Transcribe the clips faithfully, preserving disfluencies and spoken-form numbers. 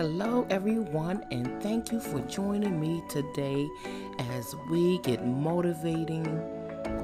Hello everyone, and thank you for joining me today as we get motivating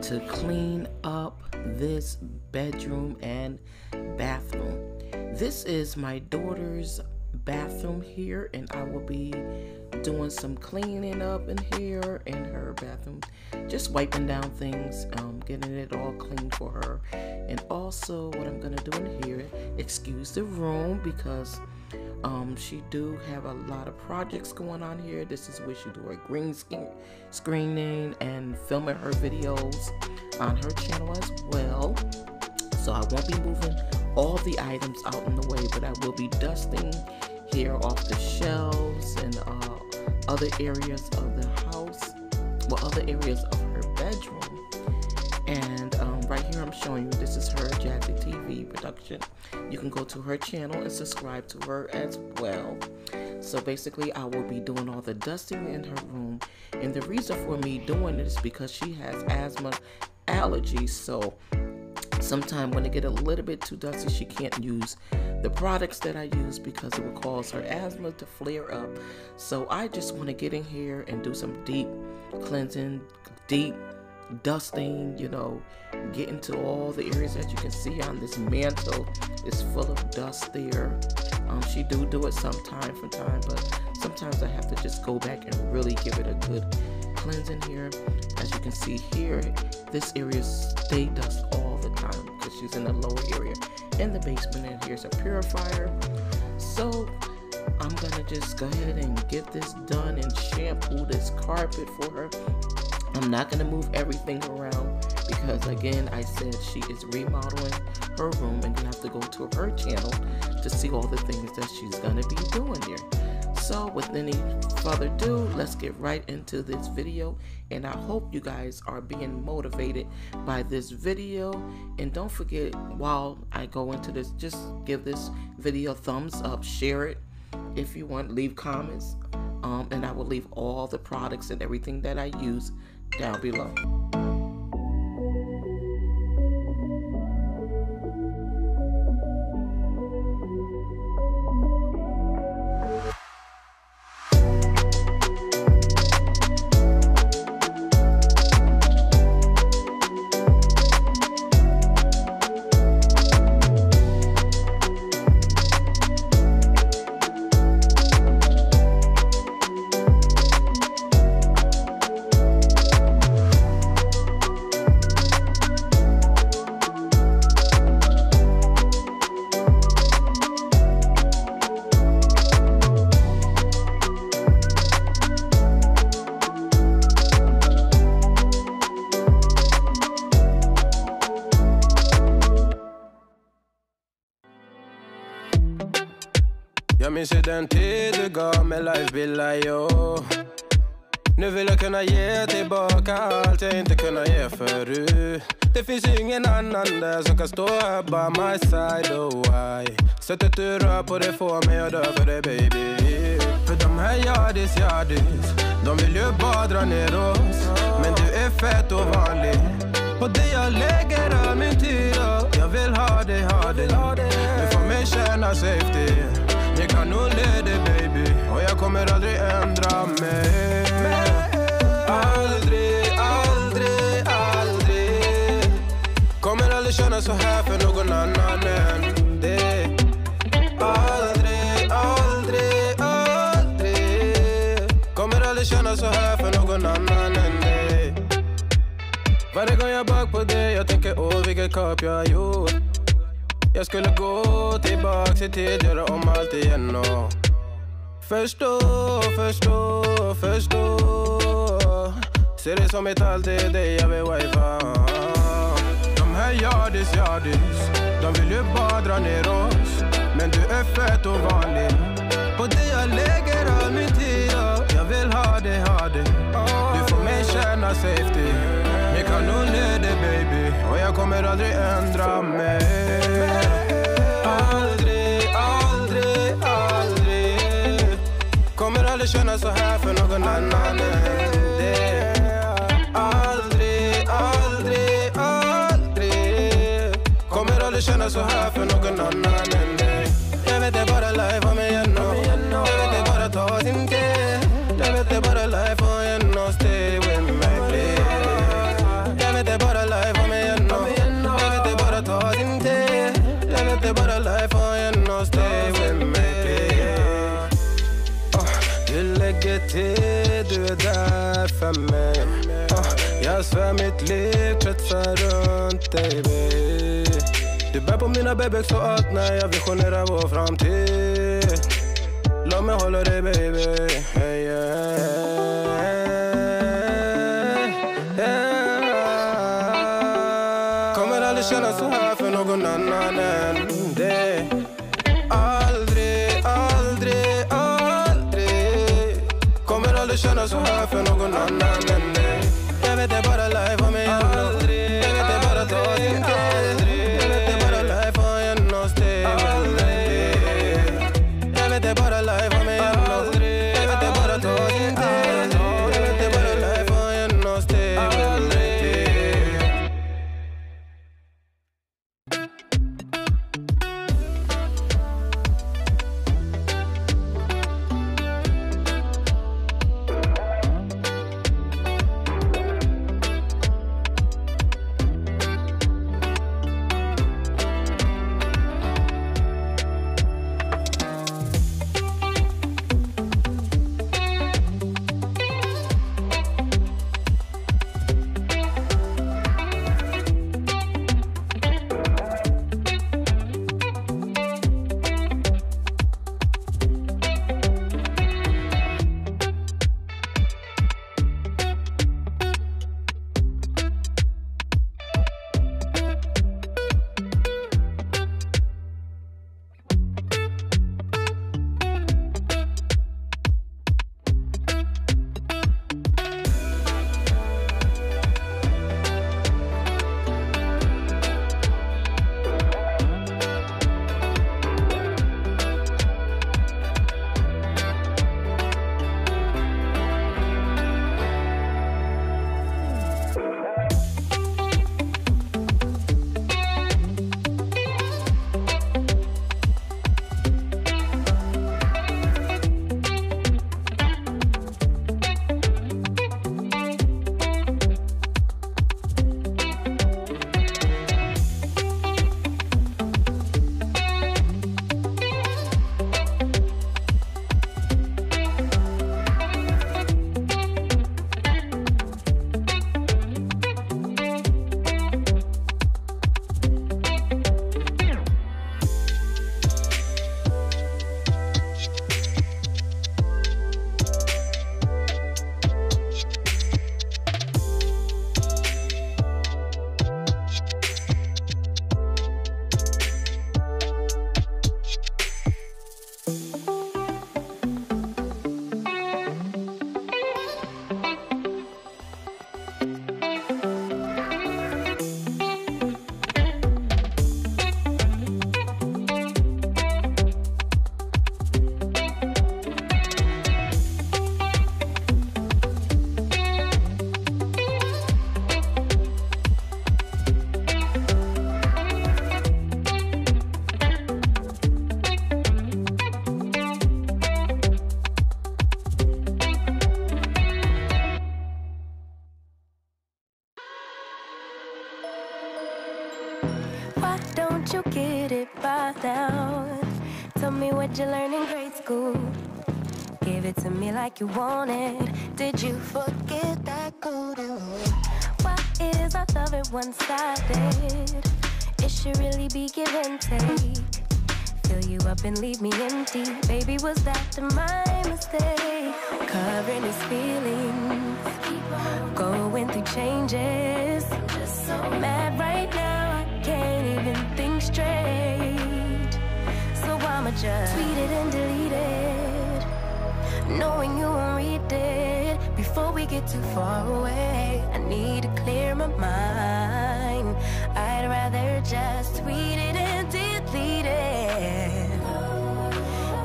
to clean up this bedroom and bathroom. This is my daughter's bathroom here, and I will be doing some cleaning up in here in her bathroom, just wiping down things, um, getting it all clean for her. And also what I'm gonna do in here, excuse the room, because Um, she do have a lot of projects going on here. This is where she do her green screen screening and filming her videos on her channel as well. So I won't be moving all the items out in the way, but I will be dusting here off the shelves and uh, other areas of the house, well, other areas of her bedroom. And um, right here I'm showing you, this is her Jazzy T V production. You can go to her channel and subscribe to her as well. So basically I will be doing all the dusting in her room. And the reason for me doing this is because she has asthma allergies. So sometimes when it gets a little bit too dusty, she can't use the products that I use because it will cause her asthma to flare up. So I just want to get in here and do some deep cleansing, deep dusting, you know, get into all the areas that you can see on this mantle. It's full of dust there. Um, she do do it sometime from time, but sometimes I have to just go back and really give it a good cleansing here. As you can see here, this area stay dust all the time because she's in the lower area in the basement, and here's a purifier. So I'm gonna just go ahead and get this done and shampoo this carpet for her. I'm not going to move everything around because, again, I said she is remodeling her room, and you have to go to her channel to see all the things that she's going to be doing there. So with any further ado, let's get right into this video, and I hope you guys are being motivated by this video. And don't forget, while I go into this, just give this video a thumbs up, share it if you want, leave comments, um, and I will leave all the products and everything that I use down below. Jag minns ju den tid du gav mig livebilder, jo. Nu vill jag kunna ge tillbaka allt jag inte kunnat ge förut. Det finns ju ingen annan där som kan stå här by my side, oh why. Sättet du rör på det får mig att dö för dig, baby. För de här jadis, jadis, de vill ju bara dra ner oss. Men du är fett och vanlig. På det jag lägger all min tid, oh. Jag vill ha dig, ha dig, ha dig. Du får mig känna safety. Jag kan nog leda, baby, och jag kommer aldrig ändra mig. Aldrig, aldrig, aldrig. Kommer aldrig känna så här för någon annan än dig. Aldrig, aldrig, aldrig. Kommer aldrig känna så här för någon annan än dig. Varje gång jag bak på dig, jag tänker åh vilket kap jag gjort. Jag skulle gå tillbaks i tid, göra om allt igen och förstå, förstå, förstå. Ser det som ett allt i dig, jag vill wifa. De här jadis, jadis, de vill ju bara dra ner oss. Men du är fett och vanlig. På det jag lägger all min tid, jag vill ha dig, ha dig. Du får mig känna safety. Jag kan nog leda dig, baby, och jag kommer aldrig ändra mig. Jag känner så här för någon annan än dig. Aldrig, aldrig, aldrig. Kommer aldrig känna så här för någon annan än dig. Jag vet det bara live om igen och تبي دبابو من بابك سقطنا يا في خنرة وفرامتي لا ما هولري بيبي كاميرا ليش أنا سهاف نقولنا نانان ده ألدري ألدري ألدري كاميرا ليش أنا سهاف نقولنا نانان ده يا بنت برا لايف أمي you get it by now. Tell me what you learned in grade school. Give it to me like you want it. Did you forget that golden rule? Why is our love it one-sided? It should really be give and take. Fill you up and leave me empty. Baby, was that my mistake? Covering his feelings, going through changes. Just so mad right now, can't even think straight. So I'ma just tweet it and delete it, knowing you won't read it. Before we get too far away, I need to clear my mind. I'd rather just tweet it and delete it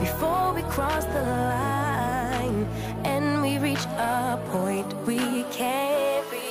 before we cross the line and we reach a point we can't reach.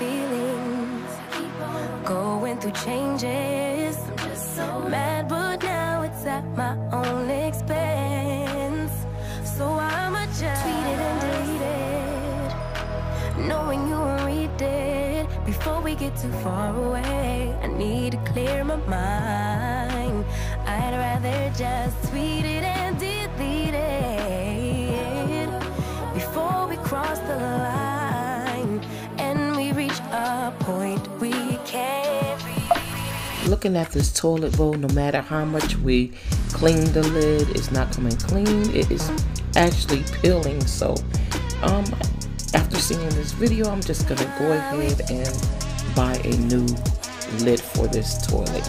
feelings, going through changes, mad but now it's at my own expense. So I'm a jazz, tweeted and deleted, knowing you were read it. Before we get too far away, I need to clear my mind. I'd rather just tweet it and delete it before we cross the line point we can't reach. Looking at this toilet bowl, no matter how much we clean the lid, it's not coming clean. It is actually peeling. So um after seeing this video, I'm just gonna go ahead and buy a new lid for this toilet.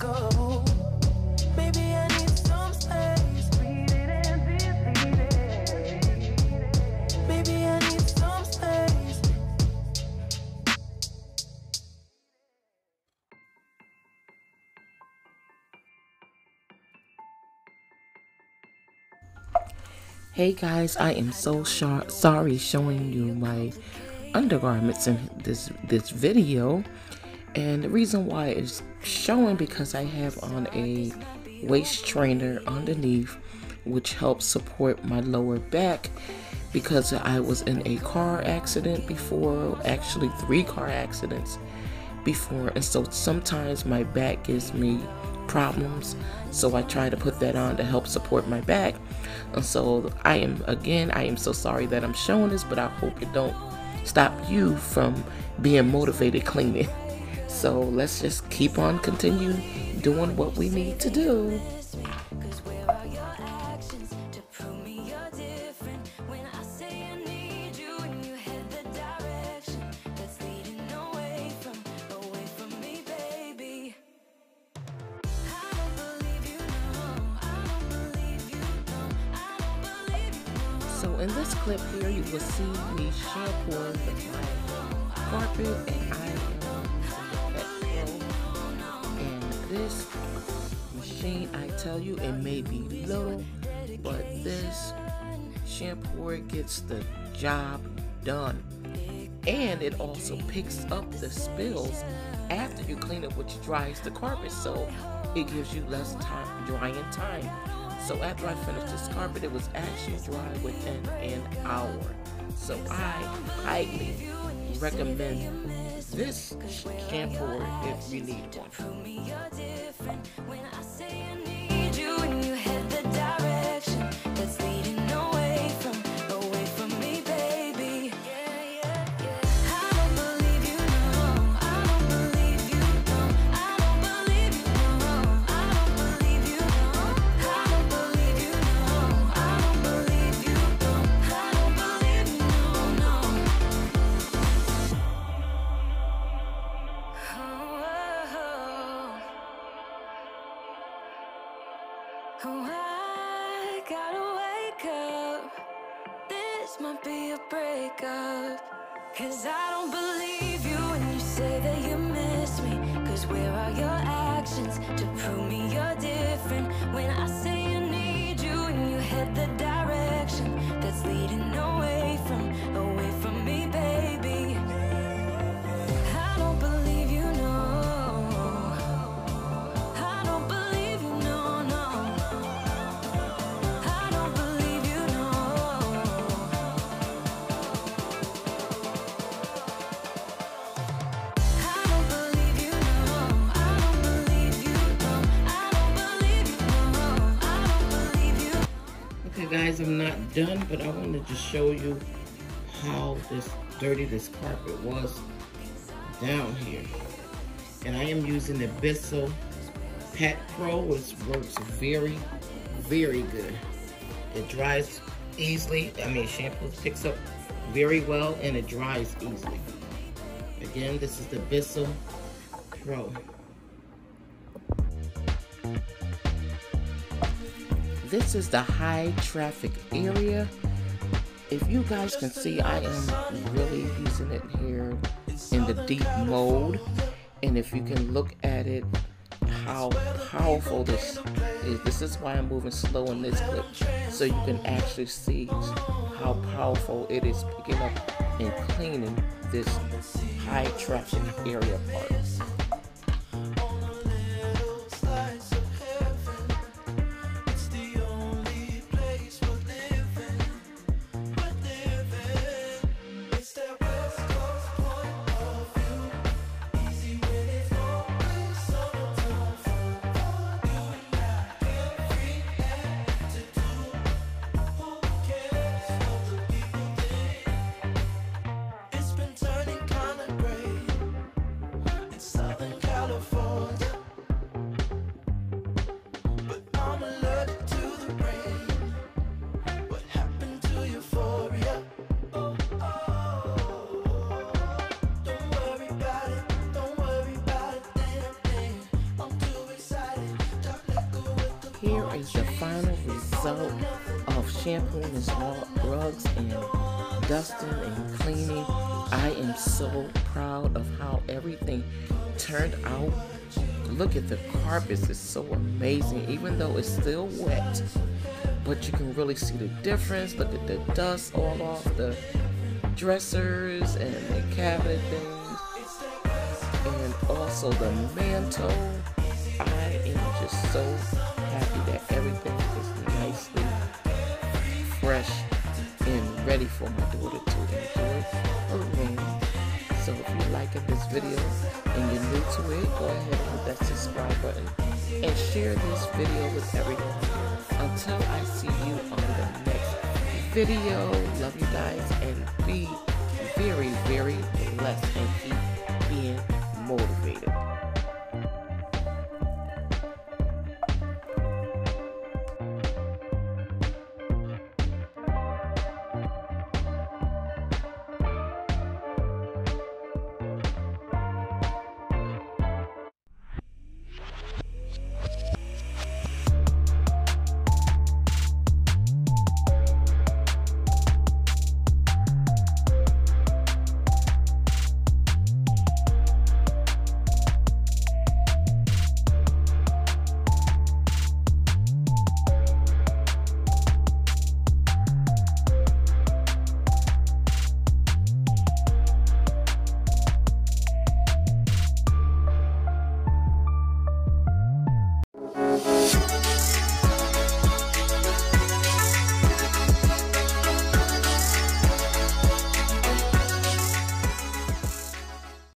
Go. Maybe I need some space, read it and delete it. Maybe I need some space. Hey guys, I am so sorry showing you my undergarments in this this video. And the reason why it's showing because I have on a waist trainer underneath, which helps support my lower back, because I was in a car accident before, actually three car accidents before. And so sometimes my back gives me problems. So I try to put that on to help support my back. And so I am, again, I am so sorry that I'm showing this, but I hope it don't stop you from being motivated cleaning. So let's just keep on continuing doing what we need to do. So in this clip here, you will see me shampooing the carpet, and I this machine, I tell you, it may be little, but this shampooer gets the job done. And it also picks up the spills after you clean it, which dries the carpet, so it gives you less time drying time. So after I finished this carpet, it was actually dry within an hour. So I highly recommend this shampooer if you need one. I gotta wake up, this might be a breakup, cause I don't believe you when you say that you miss me, cause where are your actions to prove me you're different, when I say I need you and you head the direction that's leading away from, away from me, baby. Guys, I'm not done, but I wanted to just show you how this dirty this carpet was down here. And I am using the Bissell Pet Pro, which works very, very good. It dries easily. I mean, shampoo picks up very well, and it dries easily. Again, this is the Bissell Pro. This is the high traffic area. If you guys can see, I am really using it here in the deep mode. And if you can look at it, how powerful this is. This is why I'm moving slow in this clip, so you can actually see how powerful it is picking up and cleaning this high traffic area part. Here is the final result of shampooing the small rugs and dusting and cleaning. I am so proud of how everything turned out. Look at the carpets, it's so amazing, even though it's still wet, but you can really see the difference. Look at the dust all off the dressers and the cabinet things, and also the mantle. I am just so happy that everything is nicely fresh and ready for my daughter to enjoy her room. So if you liking this video and you're new to it, go ahead and hit that subscribe button and share this video with everyone. Until I see you on the next video, love you guys and be very, very blessed and keep